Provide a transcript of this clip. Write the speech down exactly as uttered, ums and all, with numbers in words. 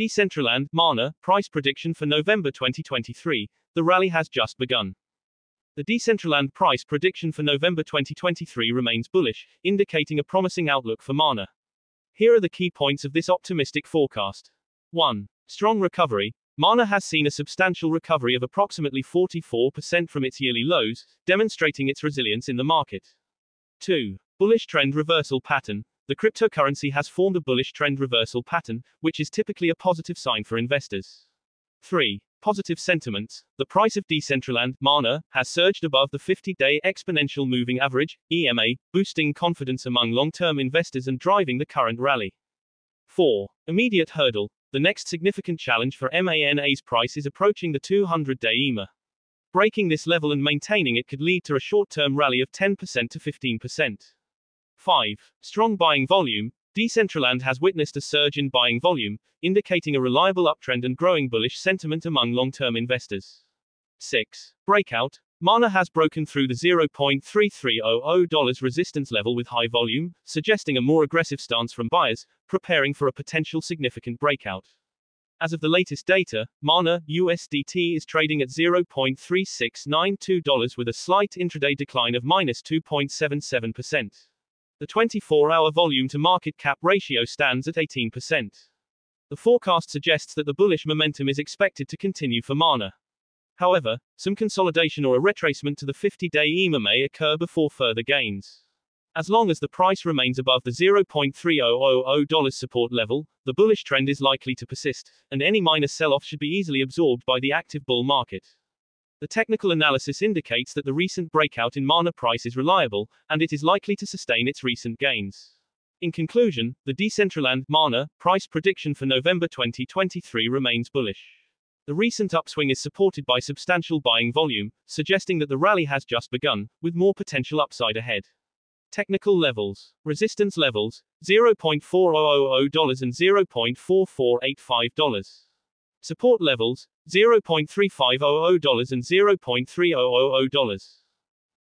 Decentraland, MANA, price prediction for November twenty twenty-three, the rally has just begun. The Decentraland price prediction for November twenty twenty-three remains bullish, indicating a promising outlook for MANA. Here are the key points of this optimistic forecast. one. Strong recovery. MANA has seen a substantial recovery of approximately forty-four percent from its yearly lows, demonstrating its resilience in the market. two. Bullish trend reversal pattern. The cryptocurrency has formed a bullish trend reversal pattern, which is typically a positive sign for investors. three. Positive sentiments. The price of Decentraland, MANA, has surged above the fifty-day exponential moving average, E M A, boosting confidence among long-term investors and driving the current rally. four. Immediate hurdle. The next significant challenge for MANA's price is approaching the two hundred day E M A. Breaking this level and maintaining it could lead to a short-term rally of ten percent to fifteen percent. five. Strong buying volume. Decentraland has witnessed a surge in buying volume, indicating a reliable uptrend and growing bullish sentiment among long-term investors. six. Breakout. MANA has broken through the zero point three three zero zero dollars resistance level with high volume, suggesting a more aggressive stance from buyers, preparing for a potential significant breakout. As of the latest data, MANA U S D T is trading at zero point three six nine two dollars with a slight intraday decline of minus two point seven seven percent. The twenty-four hour volume to market cap ratio stands at eighteen percent. The forecast suggests that the bullish momentum is expected to continue for MANA. However, some consolidation or a retracement to the fifty day E M A may occur before further gains. As long as the price remains above the zero point three zero zero zero dollars support level, the bullish trend is likely to persist, and any minor sell-off should be easily absorbed by the active bull market. The technical analysis indicates that the recent breakout in MANA price is reliable, and it is likely to sustain its recent gains. In conclusion, the Decentraland MANA price prediction for November twenty twenty-three remains bullish. The recent upswing is supported by substantial buying volume, suggesting that the rally has just begun, with more potential upside ahead. Technical levels. Resistance levels, zero point four zero zero zero dollars and zero point four four eight five dollars. Support levels, zero point three five zero zero dollars and zero point three zero zero dollars.